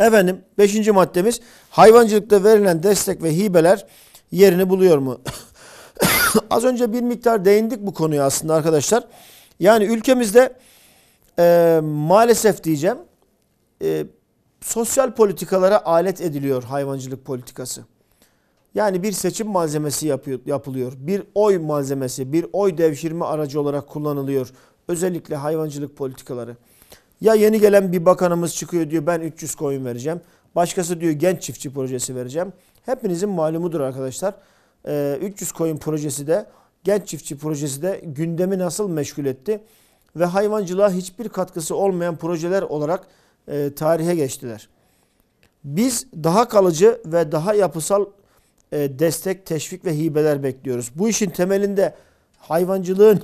Efendim 5. maddemiz hayvancılıkta verilen destek ve hibeler yerini buluyor mu? Az önce bir miktar değindik bu konuya aslında arkadaşlar. Yani ülkemizde maalesef diyeceğim sosyal politikalara alet ediliyor hayvancılık politikası. Yani bir seçim malzemesi yapılıyor. Bir oy malzemesi, bir oy devşirme aracı olarak kullanılıyor. Özellikle hayvancılık politikaları. Ya yeni gelen bir bakanımız çıkıyor diyor ben 300 koyun vereceğim. Başkası diyor genç çiftçi projesi vereceğim. Hepinizin malumudur arkadaşlar. 300 koyun projesi de genç çiftçi projesi de gündemi nasıl meşgul etti? Ve hayvancılığa hiçbir katkısı olmayan projeler olarak tarihe geçtiler. Biz daha kalıcı ve daha yapısal destek, teşvik ve hibeler bekliyoruz. Bu işin temelinde hayvancılığın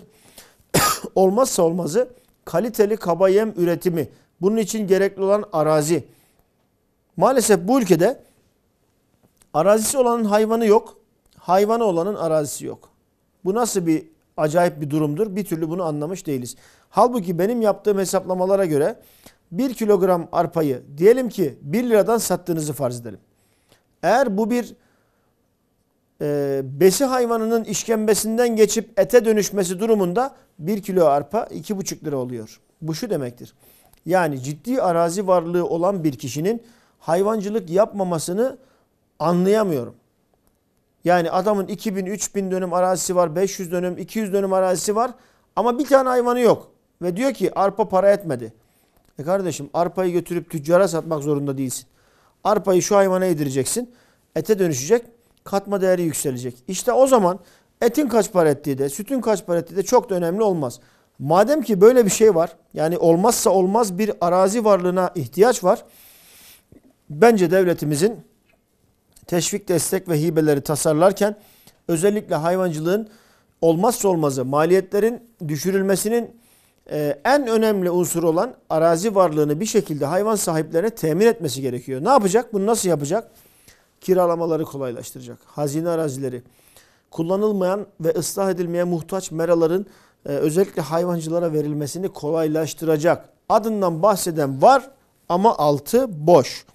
olmazsa olmazı kaliteli kaba yem üretimi. Bunun için gerekli olan arazi. Maalesef bu ülkede arazisi olanın hayvanı yok, hayvanı olanın arazisi yok. Bu nasıl bir acayip bir durumdur? Bir türlü bunu anlamış değiliz. Halbuki benim yaptığım hesaplamalara göre 1 kilogram arpayı diyelim ki 1 liradan sattığınızı farz edelim. Eğer bu bir besi hayvanının işkembesinden geçip ete dönüşmesi durumunda 1 kilo arpa 2,5 lira oluyor. Bu şu demektir. Yani ciddi arazi varlığı olan bir kişinin hayvancılık yapmamasını anlayamıyorum. Yani adamın 2000, 3000 dönüm arazisi var, 500 dönüm, 200 dönüm arazisi var ama bir tane hayvanı yok. Ve diyor ki arpa para etmedi. E kardeşim arpayı götürüp tüccara satmak zorunda değilsin. Arpayı şu hayvana yedireceksin, ete dönüşecek. Katma değeri yükselecek. İşte o zaman etin kaç para ettiği de, sütün kaç para ettiği de çok da önemli olmaz. Madem ki böyle bir şey var, yani olmazsa olmaz bir arazi varlığına ihtiyaç var. Bence devletimizin teşvik, destek ve hibeleri tasarlarken özellikle hayvancılığın olmazsa olmazı, maliyetlerin düşürülmesinin en önemli unsuru olan arazi varlığını bir şekilde hayvan sahiplerine temin etmesi gerekiyor. Ne yapacak? Bunu nasıl yapacak? Kiralamaları kolaylaştıracak. Hazine arazileri, kullanılmayan ve ıslah edilmeye muhtaç meraların özellikle hayvancılara verilmesini kolaylaştıracak. Adından bahseden var ama altı boş.